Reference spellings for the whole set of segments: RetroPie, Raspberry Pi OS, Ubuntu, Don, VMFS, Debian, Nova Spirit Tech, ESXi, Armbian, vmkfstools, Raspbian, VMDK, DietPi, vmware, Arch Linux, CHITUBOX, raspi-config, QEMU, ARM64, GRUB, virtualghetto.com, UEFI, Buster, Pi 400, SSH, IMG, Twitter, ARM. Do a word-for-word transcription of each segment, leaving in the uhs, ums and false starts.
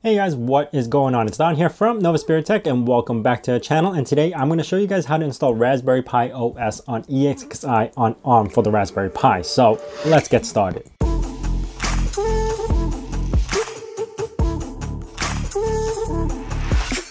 Hey guys, what is going on? It's Don here from Nova Spirit Tech and welcome back to the channel. And today I'm going to show you guys how to install Raspberry Pi O S on ESXi on ARM for the Raspberry Pi. So let's get started.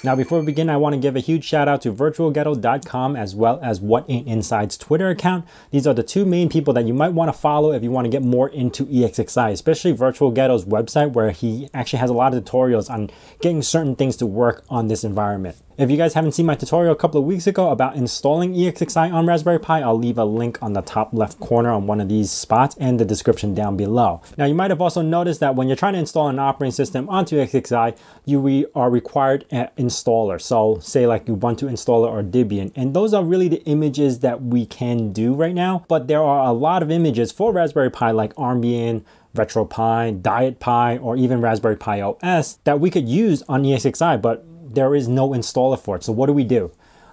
Now, before we begin, I want to give a huge shout out to virtual ghetto dot com as well as What Ain't Inside's Twitter account. These are the two main people that you might want to follow if you want to get more into ESXi, especially Virtual Ghetto's website, where he actually has a lot of tutorials on getting certain things to work on this environment. If you guys haven't seen my tutorial a couple of weeks ago about installing ESXi on Raspberry Pi, I'll leave a link on the top left corner on one of these spots and the description down below. Now, you might have also noticed that when you're trying to install an operating system onto ESXi, you are required an installer. So say like Ubuntu installer or Debian, and those are really the images that we can do right now. But there are a lot of images for Raspberry Pi like Armbian, RetroPie, DietPi, or even Raspberry Pi O S that we could use on ESXi, but there is no installer for it. So what do we do?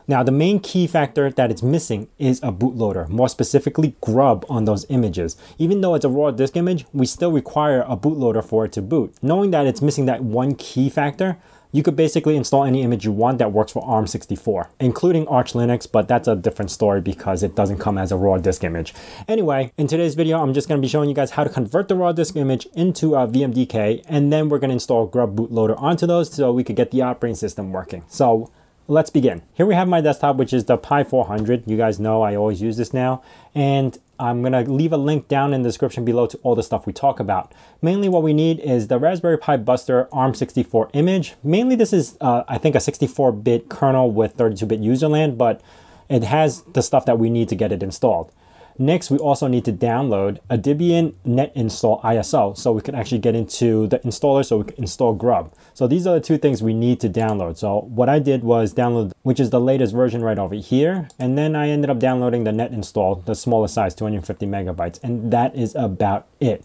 Now, the main key factor that it's missing is a bootloader, more specifically GRUB on those images. Even though it's a raw disk image, we still require a bootloader for it to boot. Knowing that it's missing that one key factor, you could basically install any image you want that works for ARM sixty-four, including Arch Linux, but that's a different story because it doesn't come as a raw disk image. Anyway, in today's video, I'm just gonna be showing you guys how to convert the raw disk image into a V M D K, and then we're gonna install GRUB bootloader onto those so we could get the operating system working. So let's begin. Here we have my desktop, which is the Pi four hundred. You guys know I always use this now. And I'm gonna leave a link down in the description below to all the stuff we talk about. Mainly what we need is the Raspberry Pi Buster ARM sixty-four image. Mainly this is, uh, I think, a sixty-four bit kernel with thirty-two bit userland, but it has the stuff that we need to get it installed. Next, we also need to download a Debian net install I S O so we can actually get into the installer so we can install GRUB. So these are the two things we need to download. So what I did was download, which is the latest version right over here. And then I ended up downloading the net install, the smaller size, two hundred fifty megabytes. And that is about it.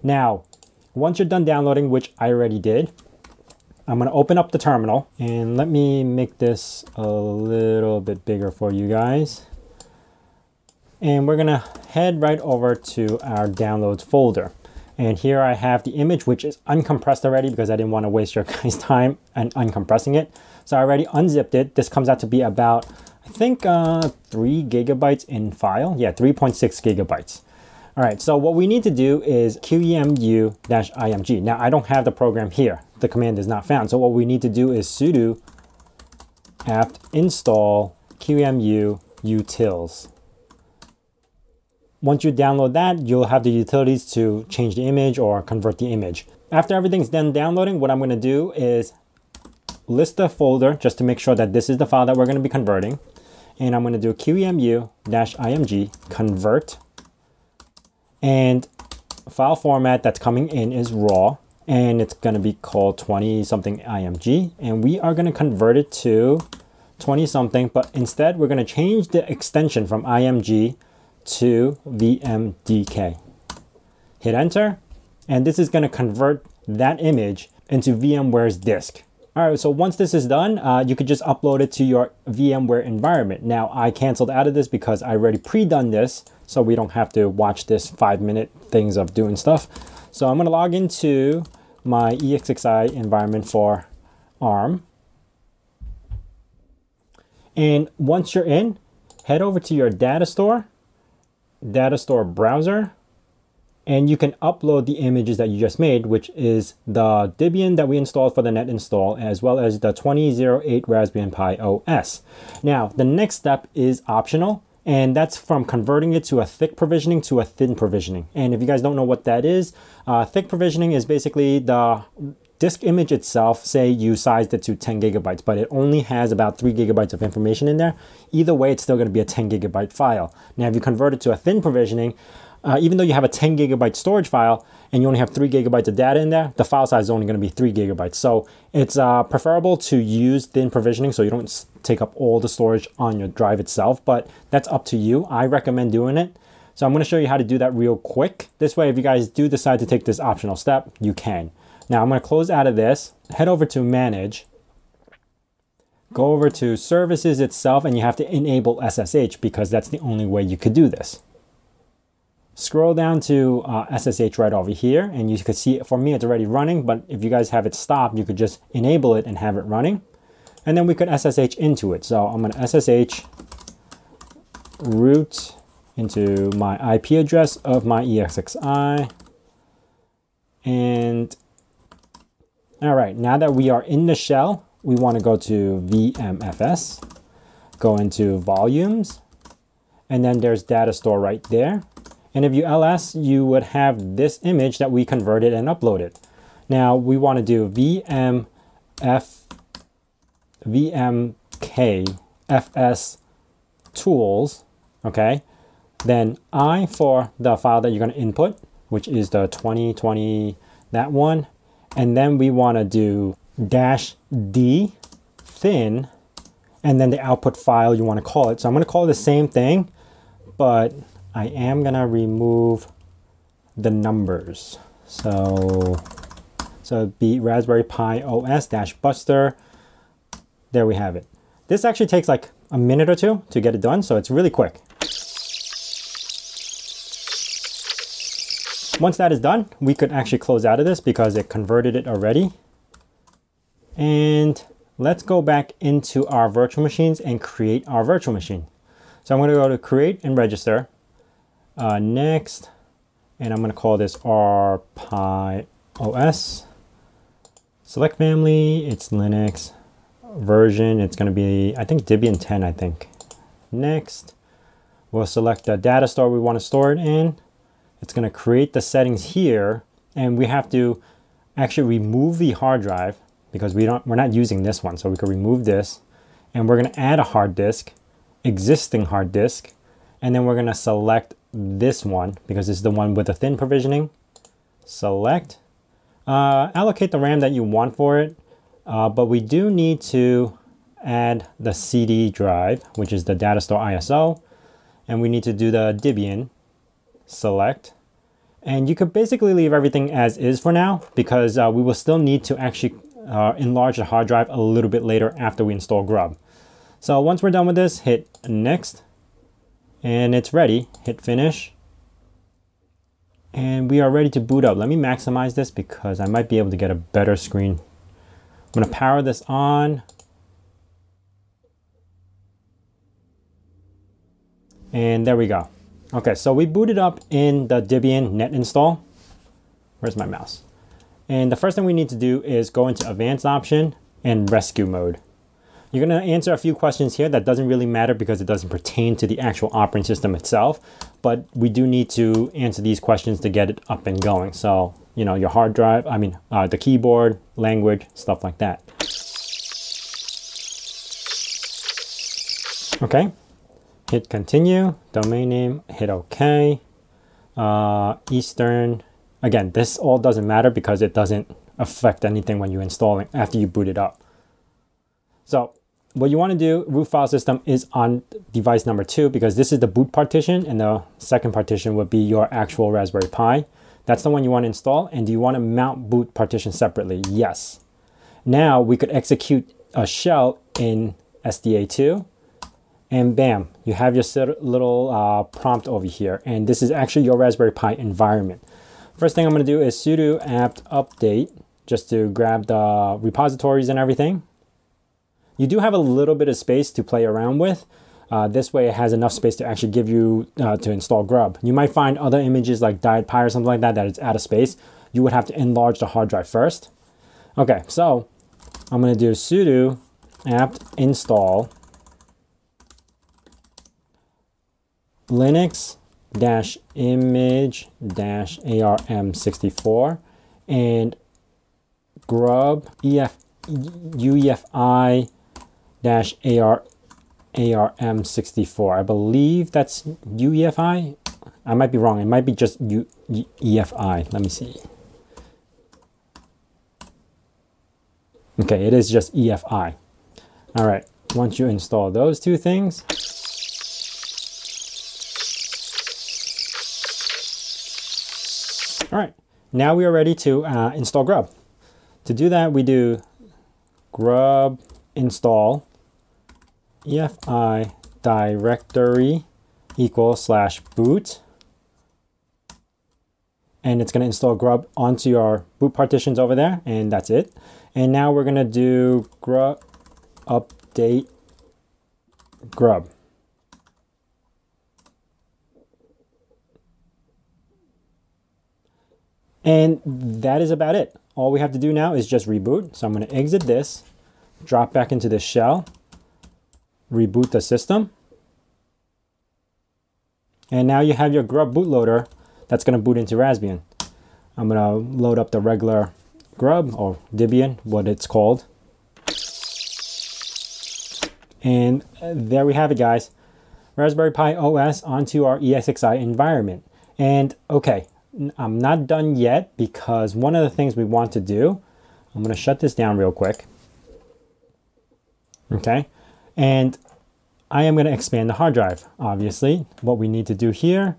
Now, once you're done downloading, which I already did, I'm gonna open up the terminal and let me make this a little bit bigger for you guys. And we're gonna head right over to our downloads folder. And here I have the image, which is uncompressed already because I didn't want to waste your guys' time and uncompressing it. So I already unzipped it. This comes out to be about, I think, uh, three gigabytes in file. Yeah, three point six gigabytes. All right, so what we need to do is Q E M U I M G. Now, I don't have the program here. The command is not found. So what we need to do is sudo apt install Q E M U utils. Once you download that, you'll have the utilities to change the image or convert the image. After everything's done downloading, what I'm going to do is list the folder just to make sure that this is the file that we're going to be converting. And I'm going to do Q E M U I M G convert. And file format that's coming in is raw. And it's going to be called twenty something I M G. And we are going to convert it to twenty something. But instead, we're going to change the extension from I M G to V M D K. Hit enter, and this is going to convert that image into VMware's disk. All right, so once this is done, uh, you could just upload it to your VMware environment. Now, I canceled out of this because I already pre-done this, so we don't have to watch this five minute things of doing stuff. So I'm going to log into my ESXi environment for ARM. And once you're in, head over to your data store data store browser, and you can upload the images that you just made, which is the Debian that we installed for the net install, as well as the twenty oh eight Raspbian Pi O S. Now, the next step is optional, and that's from converting it to a thick provisioning to a thin provisioning. And if you guys don't know what that is, uh, thick provisioning is basically the disk image itself. Say you sized it to ten gigabytes, but it only has about three gigabytes of information in there. Either way, it's still going to be a ten gigabyte file. Now, if you convert it to a thin provisioning, uh, even though you have a ten gigabyte storage file and you only have three gigabytes of data in there, the file size is only going to be three gigabytes. So it's uh, preferable to use thin provisioning so you don't take up all the storage on your drive itself, but that's up to you. I recommend doing it. So I'm going to show you how to do that real quick. This way, if you guys do decide to take this optional step, you can. Now I'm going to close out of this, head over to manage, go over to services itself, and you have to enable S S H because that's the only way you could do this. Scroll down to uh, S S H right over here, and you can see for me it's already running, but if you guys have it stopped, you could just enable it and have it running. And then we could S S H into it. So I'm gonna S S H root into my I P address of my ESXi. And all right, now that we are in the shell, we wanna go to V M F S, go into volumes, and then there's data store right there. And if you L S, you would have this image that we converted and uploaded. Now we wanna do V M F S V M K F S tools, okay? Then I for the file that you're gonna input, which is the twenty twenty, that one. And then we wanna do dash D thin, and then the output file you wanna call it. So I'm gonna call it the same thing, but I am gonna remove the numbers. So, so it'd be Raspberry Pi O S dash Buster. There we have it. This actually takes like a minute or two to get it done, so it's really quick. Once that is done, we could actually close out of this because it converted it already. And let's go back into our virtual machines and create our virtual machine. So I'm gonna go to create and register, uh, next, and I'm gonna call this our Pi O S. Select family, it's Linux. Version, it's going to be, I think, Debian ten, I think. Next, we'll select the data store we want to store it in. It's going to create the settings here, and we have to actually remove the hard drive because we don't, we're not using this one, so we can remove this, and we're going to add a hard disk, existing hard disk, and then we're going to select this one because it's the one with the thin provisioning. Select, uh, allocate the RAM that you want for it. Uh, but we do need to add the C D drive, which is the data store I S O, and we need to do the Debian select. And you could basically leave everything as is for now because uh, we will still need to actually uh, enlarge the hard drive a little bit later after we install Grub. So once we're done with this, hit next, and it's ready. Hit finish, and we are ready to boot up. Let me maximize this because I might be able to get a better screen. I'm going to power this on, and there we go. Okay, so we booted up in the Debian net install. Where's my mouse? And the first thing we need to do is go into advanced option and rescue mode. You're going to answer a few questions here that doesn't really matter because it doesn't pertain to the actual operating system itself, but we do need to answer these questions to get it up and going. So, you know, your hard drive, I mean, uh, the keyboard, language, stuff like that. Okay, hit continue, domain name, hit okay. Uh, Eastern, again, this all doesn't matter because it doesn't affect anything when you install it after you boot it up. So what you want to do, root file system is on device number two because this is the boot partition, and the second partition would be your actual Raspberry Pi. That's the one you want to install. And do you want to mount boot partition separately? Yes. Now we could execute a shell in S D A two, and bam, you have your little uh, prompt over here. And this is actually your Raspberry Pi environment. First thing I'm going to do is sudo apt update just to grab the repositories and everything. You do have a little bit of space to play around with. Uh, this way it has enough space to actually give you uh, to install Grub. You might find other images like DietPi or something like that that is out of space. You would have to enlarge the hard drive first. Okay, so I'm gonna do sudo apt install linux-image-arm sixty-four and grub ef U E F I dash A R M sixty-four. I believe that's U E F I. I might be wrong. It might be just U E F I. Let me see. Okay, it is just E F I. All right, once you install those two things, all right, now we are ready to uh, install Grub. To do that, we do grub install E F I directory equals slash boot and it's going to install grub onto your boot partitions over there, and that's it. And now we're going to do grub update grub. And that is about it. All we have to do now is just reboot. So I'm going to exit this, drop back into the shell, reboot the system. And now you have your grub bootloader that's going to boot into Raspbian. I'm going to load up the regular grub, or Debian, what it's called. And there we have it, guys. Raspberry Pi O S onto our ESXi environment. And okay, I'm not done yet, because one of the things we want to do, I'm going to shut this down real quick. Okay. And I am going to expand the hard drive. Obviously, what we need to do here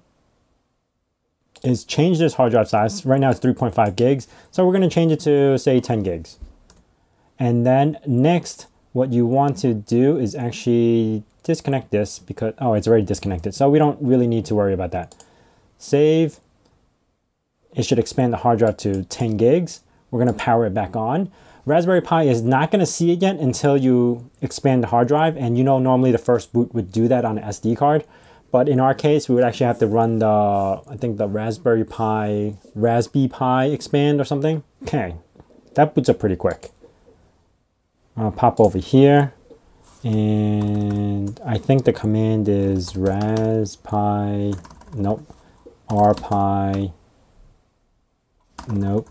is change this hard drive size. Right now it's three point five gigs. So we're going to change it to, say, ten gigs. And then next, what you want to do is actually disconnect this, because, oh, it's already disconnected. So we don't really need to worry about that. Save. It should expand the hard drive to ten gigs. We're going to power it back on. Raspberry Pi is not going to see it yet until you expand the hard drive. And you know, normally the first boot would do that on an S D card. But in our case, we would actually have to run the, I think the Raspberry Pi, Raspberry Pi expand or something. Okay, that boots up pretty quick. I'll pop over here. And I think the command is raspi, nope, rpi, nope.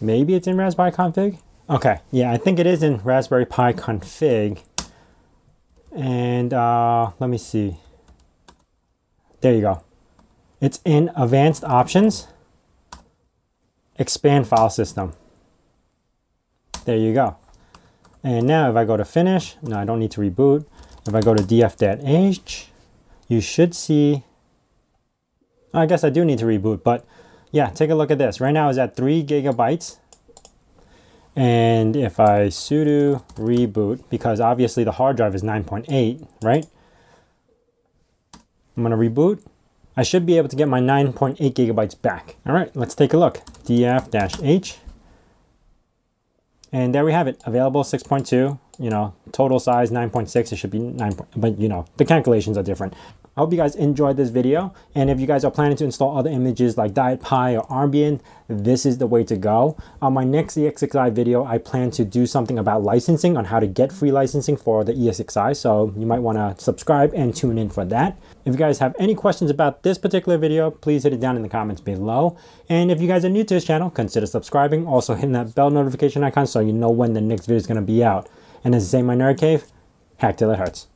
Maybe it's in raspi-config? Okay, yeah, I think it is in Raspberry Pi config. And uh, let me see. There you go. It's in advanced options, expand file system. There you go. And now if I go to finish, no, I don't need to reboot. If I go to df-h, you should see, I guess I do need to reboot, but yeah, take a look at this. Right now it's at three gigabytes. And if I sudo reboot, because obviously the hard drive is nine point eight, right? I'm going to reboot. I should be able to get my nine point eight gigabytes back. All right, let's take a look. df-h. And there we have it. Available six point two, you know, total size nine point six. It should be nine, but you know, the calculations are different. I hope you guys enjoyed this video, and if you guys are planning to install other images like DietPi or Armbian, this is the way to go. On my next ESXi video, I plan to do something about licensing, on how to get free licensing for the ESXi, so you might want to subscribe and tune in for that. If you guys have any questions about this particular video, please hit it down in the comments below. And if you guys are new to this channel, consider subscribing, also hitting that bell notification icon so you know when the next video is going to be out. And as I say in my nerd cave, hack till it hurts.